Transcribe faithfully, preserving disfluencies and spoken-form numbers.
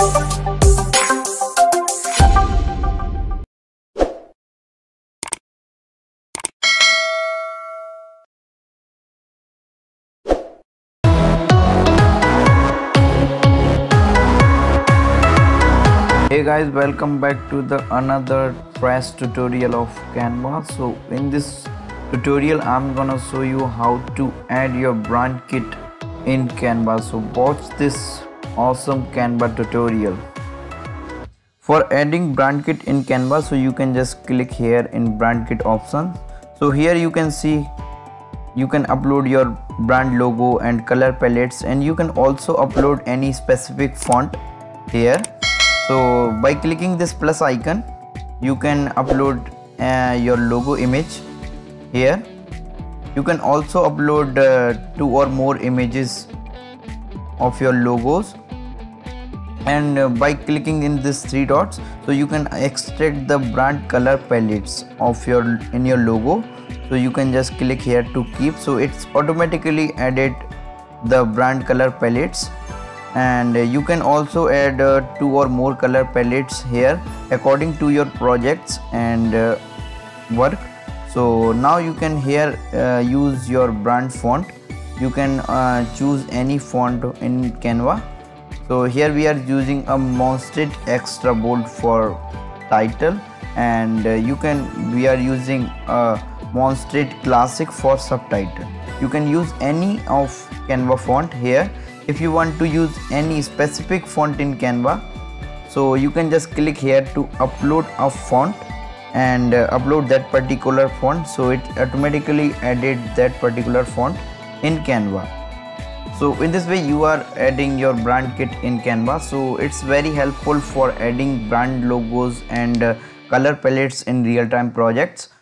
Hey guys, welcome back to the another trash tutorial of Canva. So in this tutorial I'm gonna show you how to add your brand kit in Canva. So watch this awesome Canva tutorial. For adding brand kit in Canva, so you can just click here in brand kit option. So here you can see you can upload your brand logo and color palettes, and you can also upload any specific font here. So by clicking this plus icon, you can upload uh, your logo image here. You can also upload uh, two or more images of your logos, and uh, by clicking in this three dots, so you can extract the brand color palettes of your in your logo. So you can just click here to keep. So it's automatically added the brand color palettes. And you can also add uh, two or more color palettes here according to your projects and uh, work. So now you can here uh, use your brand font. You can uh, choose any font in Canva. So here we are using a Montserrat extra bold for title, and uh, you can we are using a Montserrat classic for subtitle. You can use any of Canva font here. If you want to use any specific font in Canva, so you can just click here to upload a font and uh, upload that particular font. So it automatically added that particular font in Canva. So in this way you are adding your brand kit in Canva. So it's very helpful for adding brand logos and uh, color palettes in real-time projects.